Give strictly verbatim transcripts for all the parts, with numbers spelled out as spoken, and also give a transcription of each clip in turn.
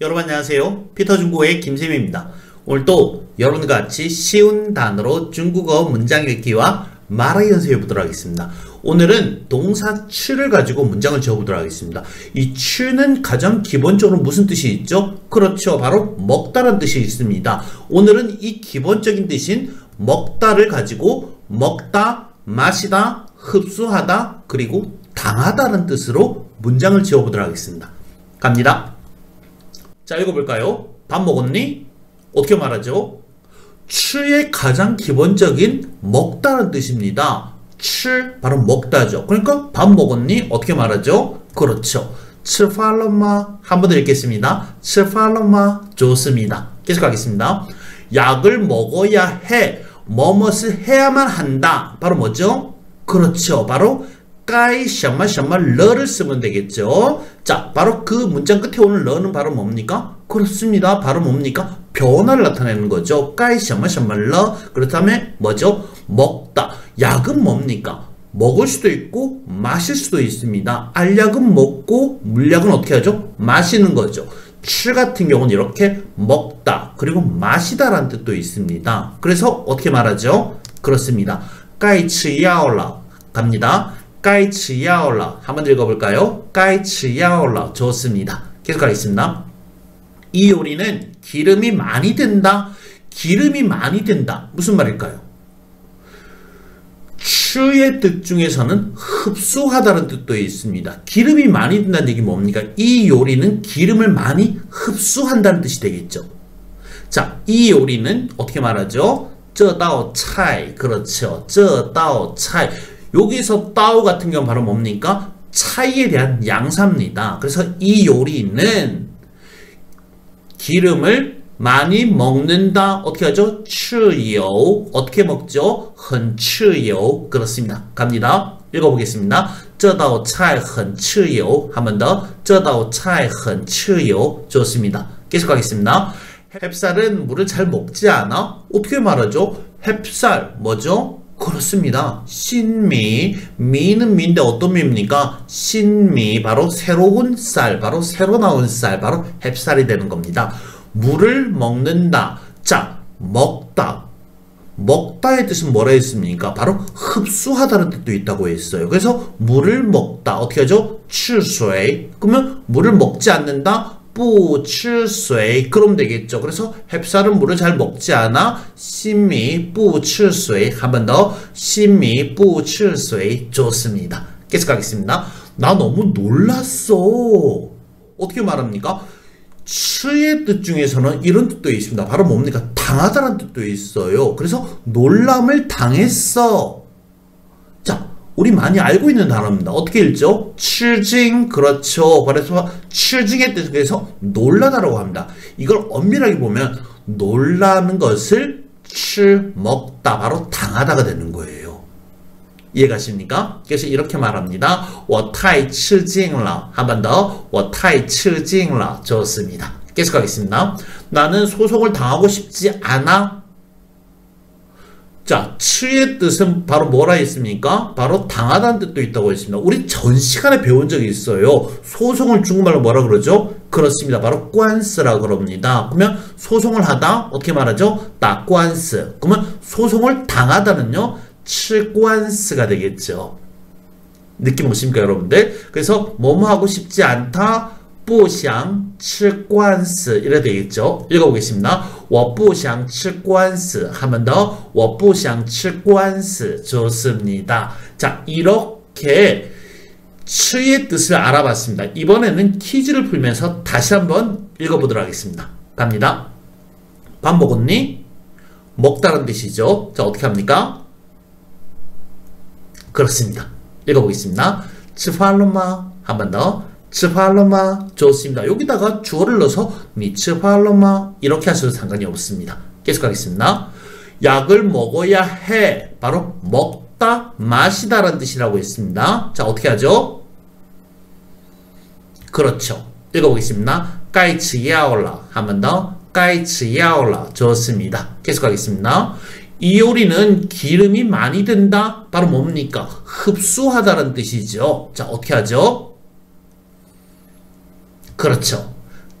여러분 안녕하세요. 피터중국어의 김쌤입니다. 오늘도 여러분과 같이 쉬운 단어로 중국어 문장 읽기와 말하기 연습해 보도록 하겠습니다. 오늘은 동사 추를 가지고 문장을 지어보도록 하겠습니다. 이 추는 가장 기본적으로 무슨 뜻이 있죠? 그렇죠. 바로 먹다란 뜻이 있습니다. 오늘은 이 기본적인 뜻인 먹다를 가지고 먹다, 마시다, 흡수하다, 그리고 당하다는 뜻으로 문장을 지어보도록 하겠습니다. 갑니다. 자, 읽어볼까요? 밥 먹었니? 어떻게 말하죠? 추의 가장 기본적인 먹다라는 뜻입니다. 추, 바로 먹다죠. 그러니까 밥 먹었니? 어떻게 말하죠? 그렇죠. 吃饭了吗? 한 번 더 읽겠습니다. 吃饭了吗? 좋습니다. 계속 가겠습니다. 약을 먹어야 해. 뭐뭇을 해야만 한다. 바로 뭐죠? 그렇죠. 바로 까이 샤마 샤마 러를 쓰면 되겠죠. 자, 바로 그 문장 끝에 오는 러는 바로 뭡니까? 그렇습니다. 바로 뭡니까? 변화를 나타내는 거죠. 까이 샤마 샤마 러. 그렇다면 뭐죠? 먹다. 약은 뭡니까? 먹을 수도 있고 마실 수도 있습니다. 알약은 먹고 물약은 어떻게 하죠? 마시는 거죠. 추 같은 경우는 이렇게 먹다 그리고 마시다라는 뜻도 있습니다. 그래서 어떻게 말하죠? 그렇습니다. 까이 치야올라. 갑니다. 까이치야올라. 한번 읽어볼까요? 까이치야올라. 좋습니다. 계속 가겠습니다. 이 요리는 기름이 많이 든다. 기름이 많이 든다. 무슨 말일까요? 추의 뜻 중에서는 흡수하다는 뜻도 있습니다. 기름이 많이 든다는 얘기 뭡니까? 이 요리는 기름을 많이 흡수한다는 뜻이 되겠죠. 자, 이 요리는 어떻게 말하죠? 저다오 차이. 그렇죠. 저다오 차이. 여기서 따오 같은 경우는 바로 뭡니까? 차이에 대한 양사입니다. 그래서 이 요리는 기름을 많이 먹는다. 어떻게 하죠? 추요. 어떻게 먹죠? 很吃油. 그렇습니다. 갑니다. 읽어보겠습니다. 这道菜很吃油. 한 번 더. 这道菜很吃油. 좋습니다. 계속 가겠습니다. 햅쌀은 물을 잘 먹지 않아? 어떻게 말하죠? 햅쌀. 뭐죠? 그렇습니다. 신미, 미는 미인데 어떤 미입니까? 신미, 바로 새로운 쌀, 바로 새로 나온 쌀, 바로 햅쌀이 되는 겁니다. 물을 먹는다. 자, 먹다. 먹다의 뜻은 뭐라 했습니까? 바로 흡수하다는 뜻도 있다고 했어요. 그래서 물을 먹다. 어떻게 하죠? 吃水. 그러면 물을 먹지 않는다. 뿌吃水. 그럼 되겠죠. 그래서 햅쌀은 물을 잘 먹지 않아. 신미 뿌吃水. 한 번 더. 신미 뿌吃水. 좋습니다. 계속 가겠습니다. 나 너무 놀랐어. 어떻게 말합니까? 추의 뜻 중에서는 이런 뜻도 있습니다. 바로 뭡니까? 당하다라는 뜻도 있어요. 그래서 놀람을 당했어. 자, 우리 많이 알고 있는 단어입니다. 어떻게 읽죠? 추징. 그렇죠. 그래서 추징의 뜻에서 놀라다라고 합니다. 이걸 엄밀하게 보면 놀라는 것을 추 먹다 바로 당하다가 되는 거예요. 이해가십니까? 그래서 이렇게 말합니다. 我太吃惊了. 한 번 더. 我太吃惊了. 좋습니다. 계속 가겠습니다. 나는 소송을 당하고 싶지 않아. 자, 추의 뜻은 바로 뭐라 했습니까? 바로 당하다는 뜻도 있다고 했습니다. 우리 전 시간에 배운 적이 있어요. 소송을 중국말로 뭐라 그러죠? 그렇습니다. 바로 관스라 그럽니다. 그러면 소송을 하다 어떻게 말하죠? 따관스. 그러면 소송을 당하다는요, 치관스가 되겠죠. 느낌 오십니까, 여러분들? 그래서 뭐뭐 하고 싶지 않다. 不想吃官司. 이래 되겠죠. 읽어보겠습니다. 我不想吃官司. 한 번 더. 我不想吃官司. 좋습니다. 자, 이렇게 추의 뜻을 알아봤습니다. 이번에는 퀴즈를 풀면서 다시 한번 읽어보도록 하겠습니다. 갑니다. 밥 먹었니? 먹다란 뜻이죠. 자, 어떻게 합니까? 그렇습니다. 읽어보겠습니다. 吃饭了吗? 한 번 더. 吃饭了吗? 좋습니다. 여기다가 주어를 넣어서 你吃饭了吗? 이렇게 하셔도 상관이 없습니다. 계속 가겠습니다. 약을 먹어야 해. 바로 먹다, 마시다라는 뜻이라고 했습니다. 자, 어떻게 하죠? 그렇죠. 읽어보겠습니다. 该吃药了. 한 번 더. 该吃药了. 좋습니다. 계속 가겠습니다. 이 요리는 기름이 많이 든다. 바로 뭡니까? 흡수하다라는 뜻이죠. 자, 어떻게 하죠? 그렇죠.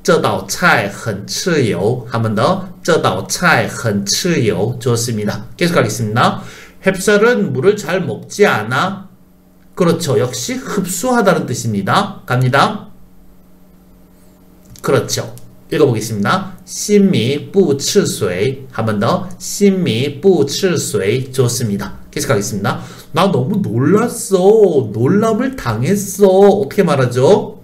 这道菜很自由. 한 번 더.这道菜很自由. 좋습니다. 계속하겠습니다. 햅쌀은 물을 잘 먹지 않아. 그렇죠. 역시 흡수하다는 뜻입니다. 갑니다. 그렇죠. 읽어보겠습니다. 心米不吃水. 한 번 더. 心米不吃水. 좋습니다. 계속하겠습니다. 나 너무 놀랐어. 놀람을 당했어. 어떻게 말하죠?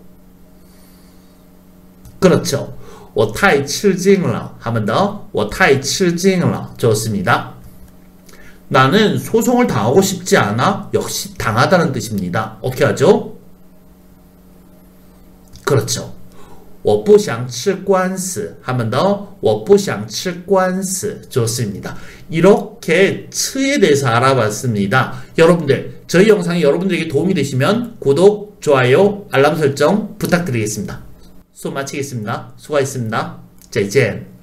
그렇죠. 我太吃惊了. 한 번 더. 我太吃惊了. 좋습니다. 나는 소송을 당하고 싶지 않아. 역시 당하다는 뜻입니다. 어떻게 하죠? 그렇죠. 我不想吃官司. 한 번 더. 我不想吃官司. 좋습니다. 이렇게 츠에 대해서 알아봤습니다. 여러분들, 저희 영상이 여러분들에게 도움이 되시면 구독, 좋아요, 알람 설정 부탁드리겠습니다. 수업 마치겠습니다. 수고하셨습니다. 再见.